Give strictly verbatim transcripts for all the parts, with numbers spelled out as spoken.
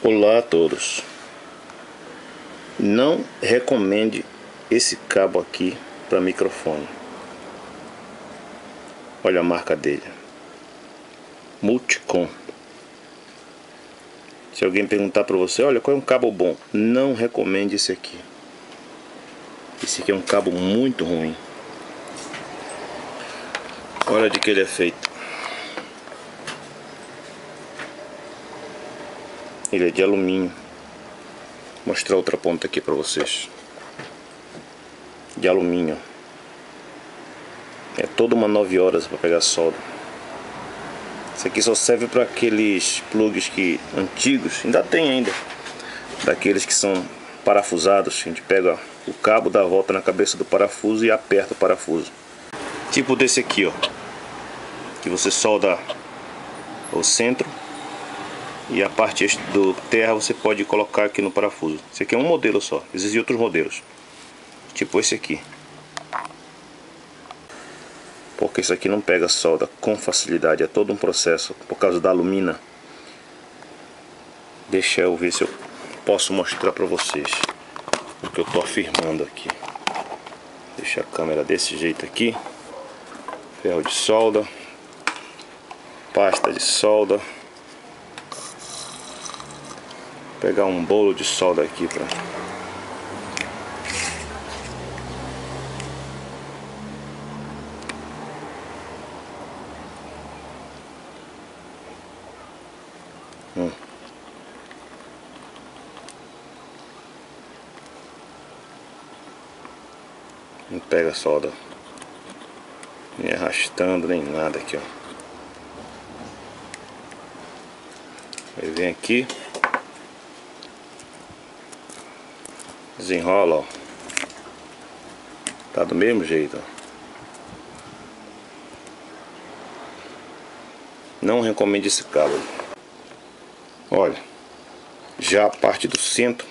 Olá a todos. Não recomende esse cabo aqui para microfone. Olha a marca dele, Multicom. Se alguém perguntar para você, olha, qual é um cabo bom? Não recomende esse aqui. Esse aqui é um cabo muito ruim. Olha de que ele é feito. Ele é de alumínio. Vou mostrar outra ponta aqui para vocês. De alumínio. É toda uma nove horas para pegar solda. Isso aqui só serve para aqueles plugs que antigos, ainda tem ainda. Daqueles que são parafusados, a gente pega o cabo, dá a volta na cabeça do parafuso e aperta o parafuso. Tipo desse aqui, ó. Que você solda o centro. E a parte do terra você pode colocar aqui no parafuso. Esse aqui é um modelo só, existem outros modelos. Tipo esse aqui. Porque isso aqui não pega solda com facilidade, é todo um processo. Por causa da alumina. Deixa eu ver se eu posso mostrar pra vocês o que eu tô afirmando aqui. Deixa a câmera desse jeito aqui. Ferro de solda. Pasta de solda. Vou pegar um bolo de solda aqui pra... Hum. Não pega solda nem arrastando nem nada aqui, ó. Aí vem aqui, desenrola, ó. Tá do mesmo jeito, ó. Não recomendo esse cabo. Olha, já a parte do centro,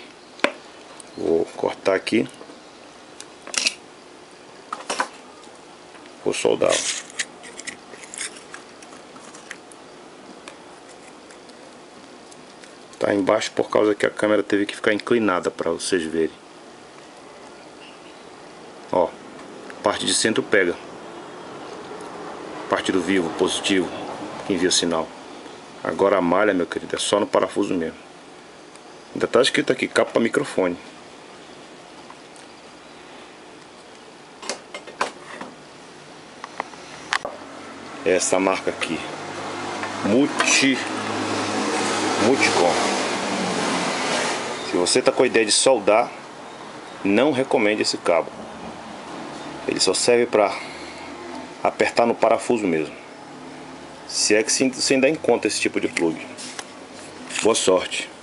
vou cortar aqui, vou soldar, ó. Tá embaixo por causa que a câmera teve que ficar inclinada para vocês verem. Ó, parte de centro pega. Parte do vivo, positivo, que envia sinal. Agora a malha, meu querido, é só no parafuso mesmo. Ainda tá escrito aqui, cabo para microfone. Essa marca aqui, Multi... Multicom. Se você está com a ideia de soldar, não recomendo esse cabo. Ele só serve para apertar no parafuso mesmo. Se é que você ainda encontra esse tipo de plug. Boa sorte.